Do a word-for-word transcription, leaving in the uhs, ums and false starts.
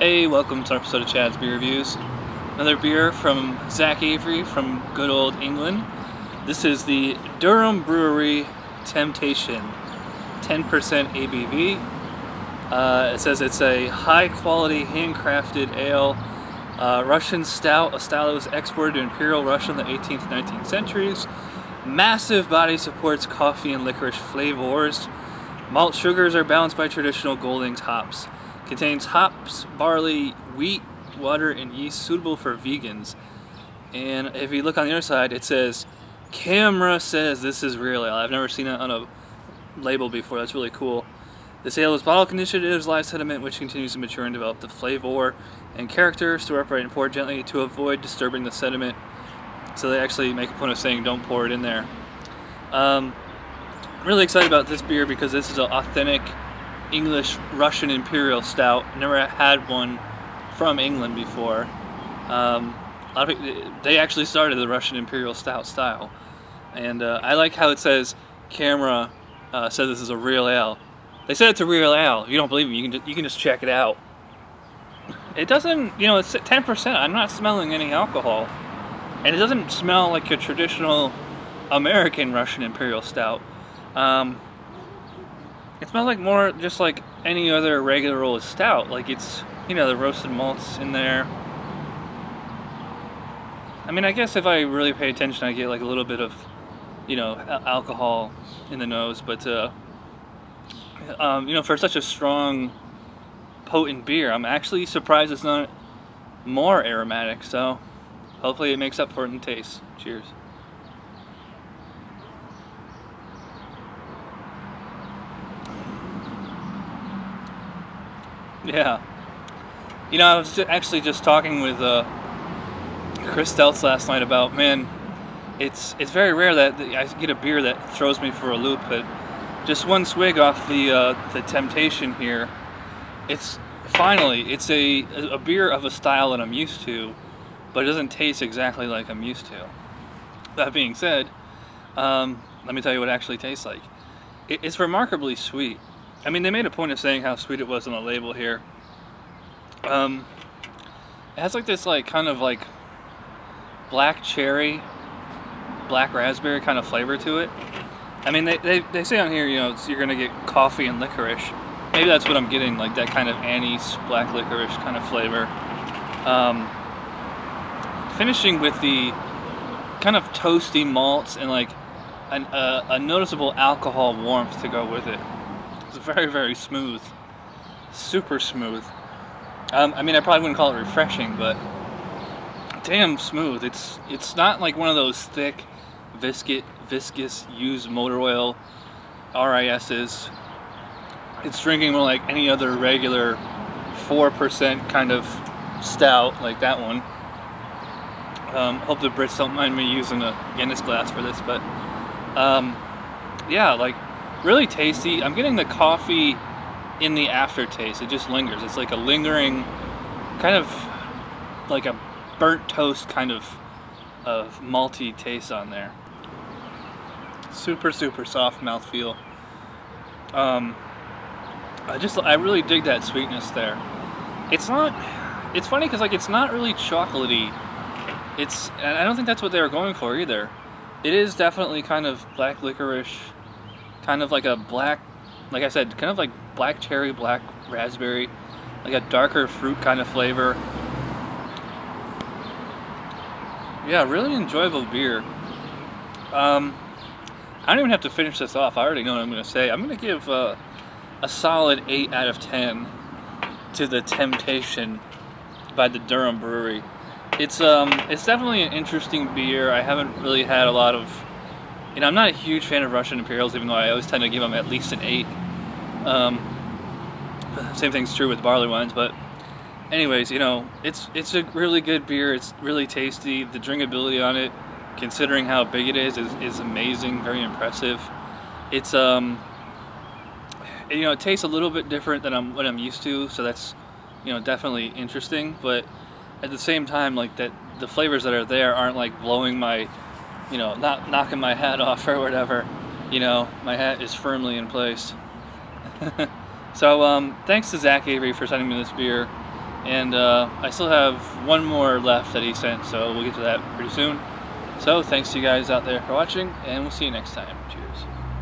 Hey, welcome to our episode of Chad's Beer Reviews. Another beer from Zach Avery from good old England. This is the Durham Brewery Temptation, ten percent A B V. Uh, it says it's a high-quality, handcrafted ale, uh, Russian stout, a style that was exported to Imperial Russia in the eighteenth and nineteenth centuries. Massive body supports coffee and licorice flavors. Malt sugars are balanced by traditional Goldings hops. Contains hops, barley, wheat, water, and yeast, suitable for vegans. And if you look on the other side, it says, camera says this is real ale. I've never seen that on a label before. That's really cool. This ale is bottle conditioned. It is live sediment, which continues to mature and develop the flavor and character. Stir upright and pour gently to avoid disturbing the sediment. So they actually make a point of saying don't pour it in there. Um, really excited about this beer because this is an authentic English Russian Imperial Stout. Never had one from England before. Um, a lot of people, they actually started the Russian Imperial Stout style, and uh, I like how it says camera uh, says this is a real ale. They said it's a real ale. If you don't believe me, you can you can just check it out. It doesn't, you know, it's ten percent. I'm not smelling any alcohol, and it doesn't smell like a traditional American Russian Imperial Stout. Um, It smells like more just like any other regular old stout. Like it's, you know, the roasted malts in there. I mean, I guess if I really pay attention, I get like a little bit of, you know, alcohol in the nose. But, uh, um, you know, for such a strong, potent beer, I'm actually surprised it's not more aromatic. So hopefully it makes up for it in taste. Cheers. Yeah, you know, I was actually just talking with uh, Chris Steltz last night about, man, it's it's very rare that I get a beer that throws me for a loop, but just one swig off the uh, the Temptation here, it's finally it's a a beer of a style that I'm used to, but it doesn't taste exactly like I'm used to. That being said, um, let me tell you what it actually tastes like. It, it's remarkably sweet. I mean, they made a point of saying how sweet it was on the label here. Um, it has like this like kind of like black cherry, black raspberry kind of flavor to it. I mean, they, they, they say on here, you know, it's, you're going to get coffee and licorice. Maybe that's what I'm getting, like that kind of anise, black licorice kind of flavor. Um, finishing with the kind of toasty malts and like an, uh, a noticeable alcohol warmth to go with it. It's very, very smooth. Super smooth. Um, I mean, I probably wouldn't call it refreshing, but damn smooth. It's it's not like one of those thick, viscous, viscous used motor oil R I S's. It's drinking more like any other regular four percent kind of stout, like that one. Um, hope the Brits don't mind me using a Guinness glass for this, but um, yeah, like, really tasty. I'm getting the coffee in the aftertaste. It just lingers. It's like a lingering, kind of like a burnt toast kind of of malty taste on there. Super, super soft mouthfeel. Um, I just, I really dig that sweetness there. It's not, it's funny because like it's not really chocolatey. It's, and I don't think that's what they were going for either. It is definitely kind of black licorice, kind of like a black, like I said, kind of like black cherry, black raspberry, like a darker fruit kind of flavor. Yeah, really enjoyable beer. Um, I don't even have to finish this off. I already know what I'm going to say. I'm going to give uh, a solid eight out of ten to the Temptation by the Durham Brewery. It's, um, it's definitely an interesting beer. I haven't really had a lot of, you know, I'm not a huge fan of Russian Imperials, even though I always tend to give them at least an eight. Um, same thing's true with barley wines, but anyways, you know, it's it's a really good beer. It's really tasty. The drinkability on it, considering how big it is, is, is amazing, very impressive. It's, um, you know, it tastes a little bit different than I'm, what I'm used to, so that's, you know, definitely interesting. But at the same time, like, that the flavors that are there aren't, like, blowing my, you know, not knocking my hat off or whatever. You know, my hat is firmly in place. So, um, thanks to Zach Avery for sending me this beer. and uh, I still have one more left that he sent, so we'll get to that pretty soon. So thanks to you guys out there for watching, and we'll see you next time. Cheers.